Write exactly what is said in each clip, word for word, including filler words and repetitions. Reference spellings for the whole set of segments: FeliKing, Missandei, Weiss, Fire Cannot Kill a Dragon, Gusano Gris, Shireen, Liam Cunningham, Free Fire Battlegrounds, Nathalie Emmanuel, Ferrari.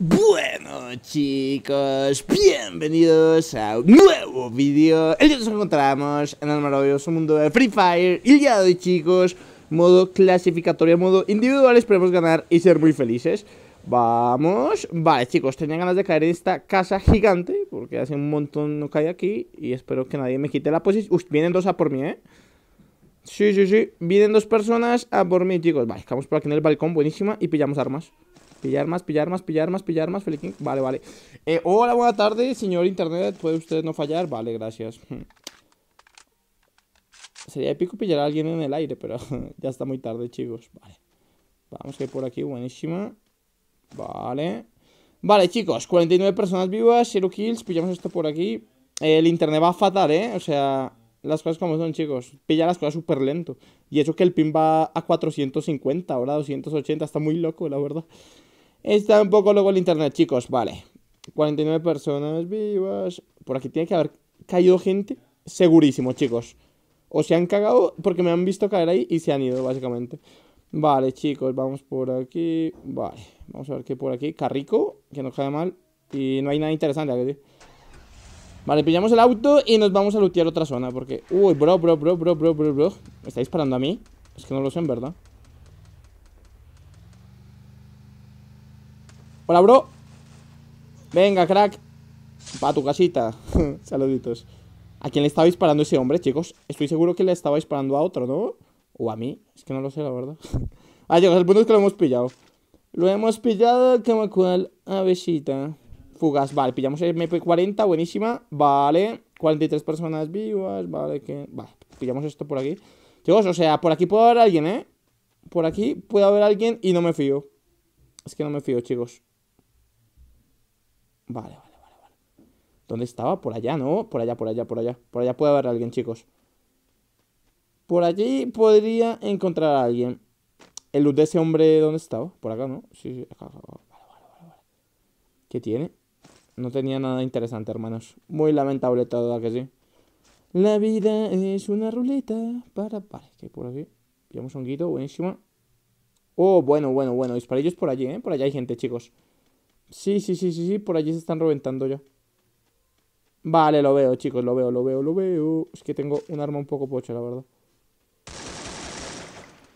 Bueno chicos, bienvenidos a un nuevo vídeo. El día nos encontramos en el maravilloso mundo de Free Fire. Y el día de hoy chicos, modo clasificatorio, modo individual, esperemos ganar y ser muy felices. Vamos, vale chicos, tenía ganas de caer en esta casa gigante porque hace un montón no cae aquí. Y espero que nadie me quite la posición. Uy, vienen dos a por mí, eh Sí, sí, sí, vienen dos personas a por mí chicos. Vale, estamos por aquí en el balcón, buenísima. Y pillamos armas. Pillar más, pillar más, pillar más, pillar más, FeliKing. Vale, vale. Eh, hola, buena tarde, señor internet. ¿Puede usted no fallar? Vale, gracias. Sería épico pillar a alguien en el aire, pero ya está muy tarde, chicos. Vale. Vamos que por aquí, buenísima. Vale. Vale, chicos, cuarenta y nueve personas vivas, cero kills. Pillamos esto por aquí. El internet va fatal, ¿eh? O sea, las cosas como son, chicos. Pilla las cosas súper lento. Y eso que el pin va a cuatrocientos cincuenta, ahora doscientos ochenta. Está muy loco, la verdad. Está un poco luego el internet, chicos, vale. cuarenta y nueve personas vivas. Por aquí tiene que haber caído gente. Segurísimo, chicos. O se han cagado porque me han visto caer ahí y se han ido, básicamente. Vale, chicos, vamos por aquí. Vale, vamos a ver qué por aquí. Carrico, que no cae mal. Y no hay nada interesante aquí. Vale, pillamos el auto y nos vamos a lootear otra zona porque... Uy, bro, bro, bro, bro, bro, bro, bro. ¿Me está disparando a mí? Es que no lo sé, en verdad. Hola, bro. Venga, crack. Pa' tu casita. Saluditos. ¿A quién le estaba disparando ese hombre, chicos? Estoy seguro que le estaba disparando a otro, ¿no? O a mí. Es que no lo sé, la verdad. Ah, chicos, el punto es que lo hemos pillado. Lo hemos pillado como cual avesita. Fugas. Vale, pillamos el M P cuarenta. Buenísima. Vale. cuarenta y tres personas vivas. Vale, que... Vale, pillamos esto por aquí. Chicos, o sea, por aquí puede haber alguien, ¿eh? Por aquí puede haber alguien y no me fío. Es que no me fío, chicos. Vale, vale, vale, vale. ¿Dónde estaba? Por allá, ¿no? Por allá, por allá, por allá. Por allá puede haber alguien, chicos. Por allí podría encontrar a alguien. El loot de ese hombre, ¿dónde estaba? Por acá, ¿no? Sí, sí, acá, acá. Vale, vale, vale, vale. ¿Qué tiene? No tenía nada interesante, hermanos. Muy lamentable todo, que sí. La vida es una ruleta para... Vale, que por aquí. Pillamos un guito, buenísimo. Oh, bueno, bueno, bueno. Disparillos por allí, ¿eh? Por allá hay gente, chicos. Sí, sí, sí, sí, sí, por allí se están reventando ya. Vale, lo veo, chicos, lo veo, lo veo, lo veo. Es que tengo un arma un poco pocha, la verdad.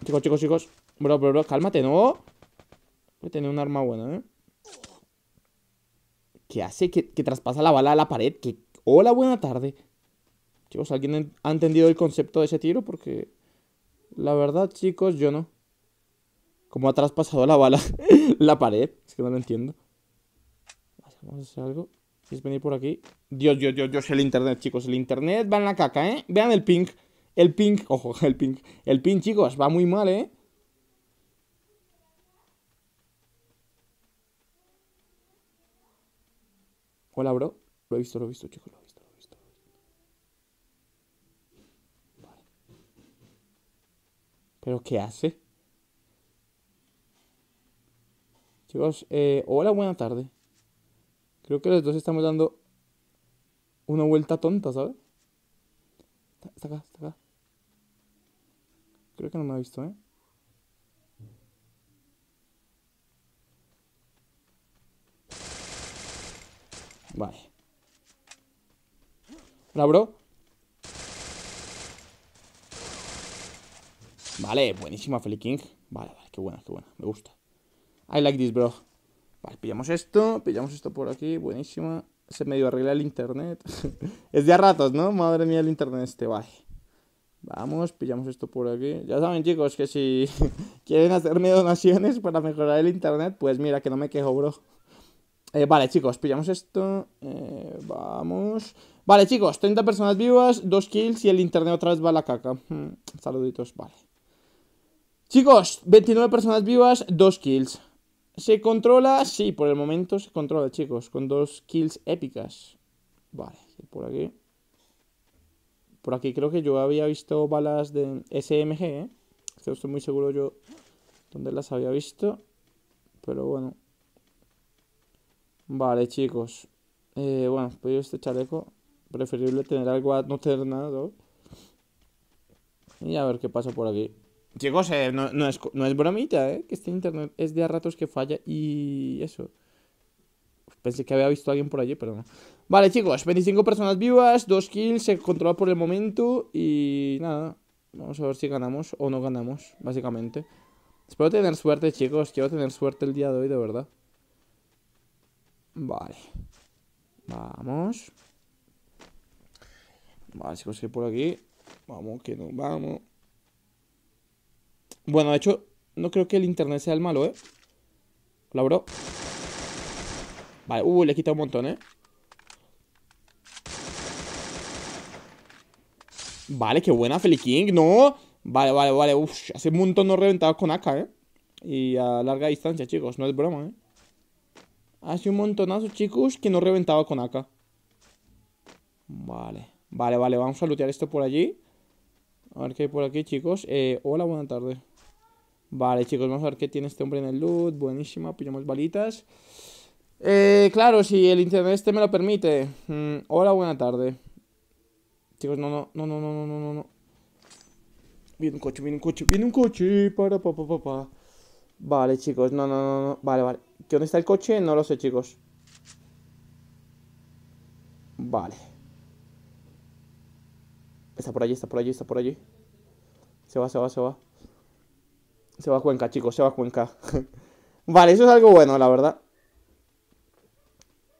Chicos, chicos, chicos. Bro, bro, bro, cálmate, ¿no? Voy a tener un arma buena, ¿eh? ¿Qué hace? Que, que traspasa la bala a la pared. ¿Qué? Hola, buena tarde. Chicos, ¿alguien ha entendido el concepto de ese tiro? Porque la verdad, chicos, yo no. ¿Cómo ha traspasado la bala la pared? Es que no lo entiendo. Vamos a hacer algo. ¿Quieres venir por aquí? Dios, Dios, Dios, Dios, el internet, chicos. El internet va en la caca, ¿eh? Vean el ping. El ping. Ojo, el ping. El ping, chicos, va muy mal, ¿eh? Hola, bro. Lo he visto, lo he visto, chicos. Lo he visto, lo he visto. Vale. ¿Pero qué hace? Chicos, eh, hola, buena tarde. Creo que los dos estamos dando una vuelta tonta, ¿sabes? Está, está acá, está acá. Creo que no me ha visto, ¿eh? Vale. Hola, bro. Vale, buenísima, FeliKing. Vale, vale, qué buena, qué buena. Me gusta. I like this, bro. Vale, pillamos esto, pillamos esto por aquí, buenísima. Se medio arregla el internet. Es de a ratos, ¿no? Madre mía el internet este, vale. Vamos, pillamos esto por aquí. Ya saben, chicos, que si quieren hacerme donaciones para mejorar el internet, pues mira, que no me quejo, bro. Eh, vale, chicos, pillamos esto. Eh, vamos. Vale, chicos, treinta personas vivas, dos kills y el internet otra vez va a la caca. Hmm, saluditos, vale. Chicos, veintinueve personas vivas, dos kills. ¿Se controla? Sí, por el momento se controla, chicos. Con dos kills épicas. Vale, por aquí. Por aquí creo que yo había visto balas de S M G, ¿eh? Estoy muy seguro yo dónde las había visto. Pero bueno. Vale, chicos. Eh, bueno, pues este chaleco. Preferible tener algo a no tener nada, ¿no? Y a ver qué pasa por aquí. Chicos, eh, no, no, es, no es bromita, ¿eh? Que este internet es de a ratos que falla y eso. Pensé que había visto a alguien por allí, pero no. Vale, chicos, veinticinco personas vivas, dos kills, se controla por el momento. Y nada, vamos a ver si ganamos o no ganamos, básicamente. Espero tener suerte, chicos. Quiero tener suerte el día de hoy, de verdad. Vale. Vamos. Vale, chicos, si por aquí. Vamos, que no, vamos. Bueno, de hecho, no creo que el internet sea el malo, ¿eh? Hola, bro. Vale, uh, le he quitado un montón, ¿eh? Vale, qué buena, FeliKing, no. Vale, vale, vale, uff, hace un montón no reventaba con A K, ¿eh? Y a larga distancia, chicos, no es broma, ¿eh? Hace un montonazo, chicos, que no reventaba con A K. Vale, vale, vale, vamos a lootear esto por allí. A ver qué hay por aquí, chicos. Eh, hola, buena tarde. Vale, chicos, vamos a ver qué tiene este hombre en el loot. Buenísima, pillamos balitas. Eh, claro, si el internet este me lo permite. Mm, hola, buena tarde. Chicos, no, no, no, no, no, no, no, no. Viene un coche, viene un coche, viene un coche. Para, pa, pa, pa, pa. Vale, chicos, no, no, no, no. Vale, vale. ¿Qué dónde está el coche? No lo sé, chicos. Vale. Está por allí, está por allí, está por allí. Se va, se va, se va. Se va a Cuenca, chicos, se va a Cuenca. Vale, eso es algo bueno, la verdad.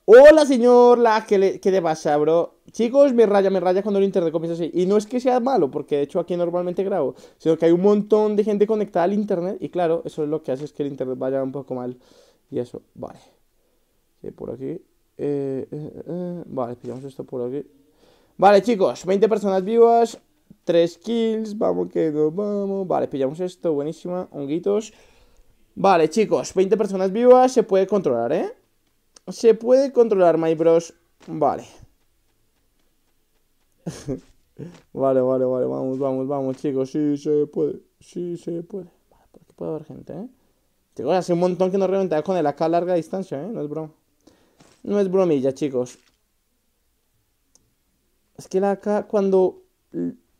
Hola, señor, la, ¿qué le, qué le pasa, bro? Chicos, me raya, me raya cuando el internet comienza así. Y no es que sea malo, porque de hecho aquí normalmente grabo, sino que hay un montón de gente conectada al internet. Y claro, eso es lo que hace es que el internet vaya un poco mal. Y eso, vale. Sí, por aquí. Eh, eh, eh. Vale, pillamos esto por aquí. Vale, chicos, veinte personas vivas, tres kills, vamos que nos vamos. Vale, pillamos esto, buenísima, honguitos. Vale, chicos, veinte personas vivas, se puede controlar, ¿eh? Se puede controlar, my bros. Vale. Vale, vale, vale, vamos, vamos, vamos, chicos. Sí se puede, sí se puede. Vale, por aquí puede haber gente, ¿eh? Chicos, hace un montón que no reventaba con el A K a larga distancia, ¿eh? No es broma. No es bromilla, chicos. Es que la A K cuando...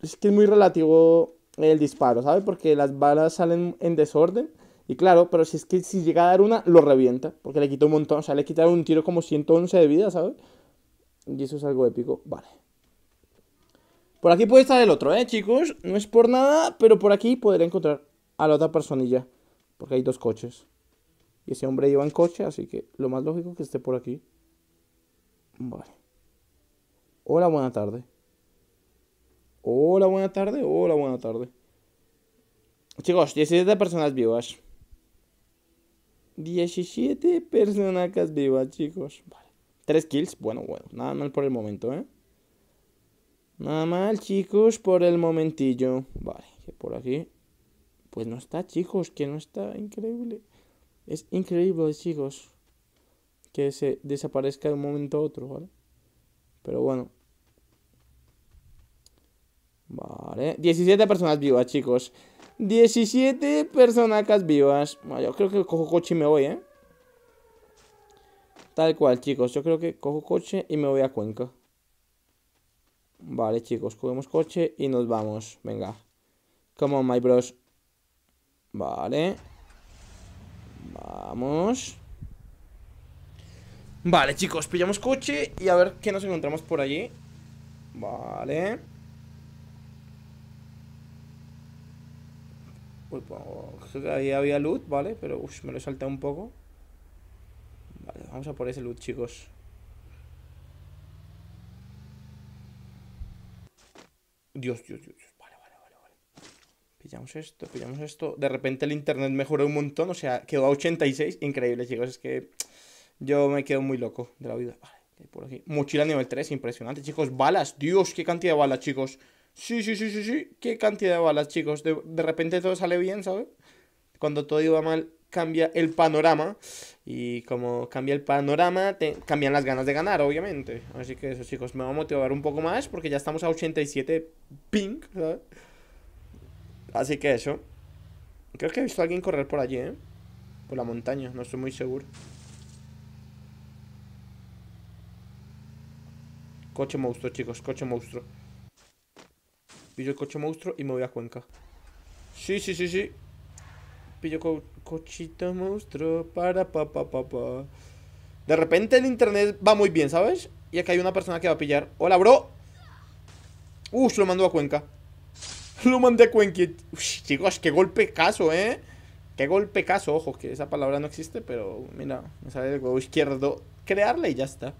Es que es muy relativo el disparo, ¿sabes? Porque las balas salen en desorden. Y claro, pero si es que si llega a dar una, lo revienta. Porque le quitó un montón, o sea, le quitaron un tiro como ciento once de vida, ¿sabes? Y eso es algo épico, vale. Por aquí puede estar el otro, ¿eh, chicos? No es por nada, pero por aquí podré encontrar a la otra personilla. Porque hay dos coches. Y ese hombre iba en coche, así que lo más lógico es que esté por aquí. Vale. Hola, buena tarde. Hola, buena tarde, hola, buena tarde. Chicos, diecisiete personas vivas. diecisiete personacas vivas, chicos. Vale. tres kills, bueno, bueno. Nada mal por el momento, ¿eh? Nada mal, chicos, por el momentillo. Vale, que por aquí. Pues no está, chicos, que no está. Increíble. Es increíble, chicos, que se desaparezca de un momento a otro, ¿vale? Pero bueno. Vale. diecisiete personas vivas, chicos. diecisiete personacas vivas. Bueno, yo creo que cojo coche y me voy, ¿eh? Tal cual, chicos. Yo creo que cojo coche y me voy a Cuenca. Vale, chicos. Cogemos coche y nos vamos. Venga. Come on, my bros. Vale. Vamos. Vale, chicos. Pillamos coche y a ver qué nos encontramos por allí. Vale. Ahí había loot, ¿vale? Pero uf, me lo he saltado un poco. Vale, vamos a por ese loot, chicos. Dios, Dios, Dios. Vale, vale, vale, vale. Pillamos esto, pillamos esto. De repente el internet mejoró un montón. O sea, quedó a ochenta y seis. Increíble, chicos. Es que yo me quedo muy loco de la vida. Vale, por aquí. Mochila nivel tres, impresionante, chicos. Balas, Dios, qué cantidad de balas, chicos. Sí, sí, sí, sí, sí, qué cantidad de balas, chicos. De, de repente todo sale bien, ¿sabes? Cuando todo iba mal, cambia el panorama. Y como cambia el panorama, te, cambian las ganas de ganar, obviamente. Así que eso, chicos, me va a motivar un poco más, porque ya estamos a ochenta y siete ping, ¿sabes? Así que eso. Creo que he visto a alguien correr por allí, ¿eh? Por la montaña, no estoy muy seguro. Coche monstruo, chicos, coche monstruo. Pillo el coche monstruo y me voy a Cuenca. Sí, sí, sí, sí. Pillo co cochito monstruo. Para, pa, pa, pa, pa. De repente el internet va muy bien, ¿sabes? Y acá hay una persona que va a pillar. ¡Hola, bro! ¡Uy! Lo mandó a Cuenca. Lo mandé a Cuenca. Uf, chicos, qué golpe caso, ¿eh? Qué golpe caso. Ojo, que esa palabra no existe, pero mira, me sale del huevo izquierdo. Crearle y ya está.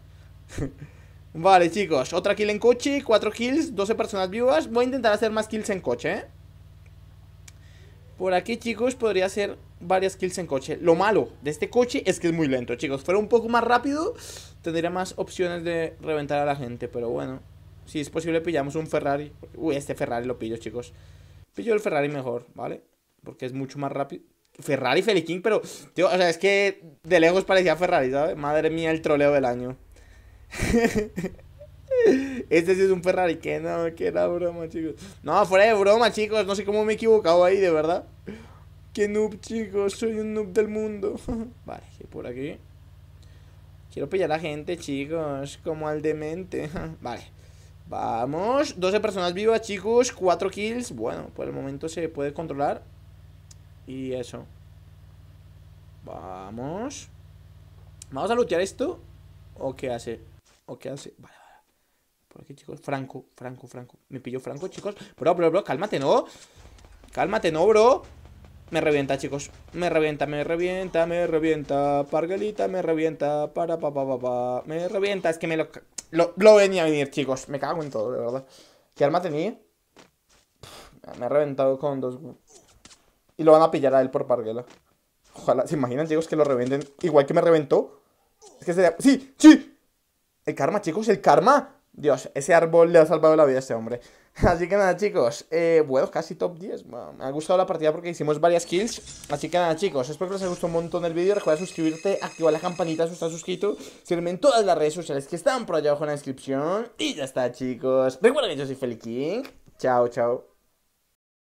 Vale, chicos. Otra kill en coche. Cuatro kills. doce personas vivas. Voy a intentar hacer más kills en coche, ¿eh? Por aquí, chicos, podría hacer varias kills en coche. Lo malo de este coche es que es muy lento, chicos. Fuera un poco más rápido, tendría más opciones de reventar a la gente. Pero bueno, si es posible pillamos un Ferrari. Uy, este Ferrari lo pillo, chicos. Pillo el Ferrari mejor, ¿vale? Porque es mucho más rápido. Ferrari, FeliKing, pero... tío, o sea, es que de lejos parecía Ferrari, ¿sabes? Madre mía, el troleo del año. Este sí es un Ferrari, que no, que era broma, chicos. No, fuera de broma, chicos, no sé cómo me he equivocado ahí, de verdad. Que noob, chicos, soy un noob del mundo. Vale, que por aquí quiero pillar a gente, chicos, como al demente. Vale, vamos, doce personas vivas, chicos, cuatro kills. Bueno, por el momento se puede controlar. Y eso. Vamos. Vamos a lootear esto. ¿O qué hace? ¿O qué hace? Vale, vale. Por aquí, chicos. Franco, Franco, Franco. Me pilló Franco, chicos. Bro, bro, bro, cálmate, ¿no? Cálmate, ¿no, bro? Me revienta, chicos. Me revienta, me revienta, me revienta. Parguelita, me revienta. Para, pa, pa, pa, pa. Me revienta. Es que me lo... Lo, lo venía a venir, chicos. Me cago en todo, de verdad. ¿Qué arma tenía? Me ha reventado con dos... Y lo van a pillar a él por parguela. Ojalá. ¿Se imaginan, chicos, que lo reventen? Igual que me reventó. Es que sería... ¡Sí! ¡Sí! El karma, chicos. El karma. Dios, ese árbol le ha salvado la vida a este hombre. Así que nada, chicos, eh, bueno, casi top diez, bueno, me ha gustado la partida porque hicimos varias kills. Así que nada, chicos, espero que les haya gustado un montón el vídeo. Recuerda suscribirte, activar la campanita si estás suscrito. Sígueme en todas las redes sociales que están por allá abajo en la descripción. Y ya está, chicos. Recuerda que yo soy FeliKing. Chao, chao.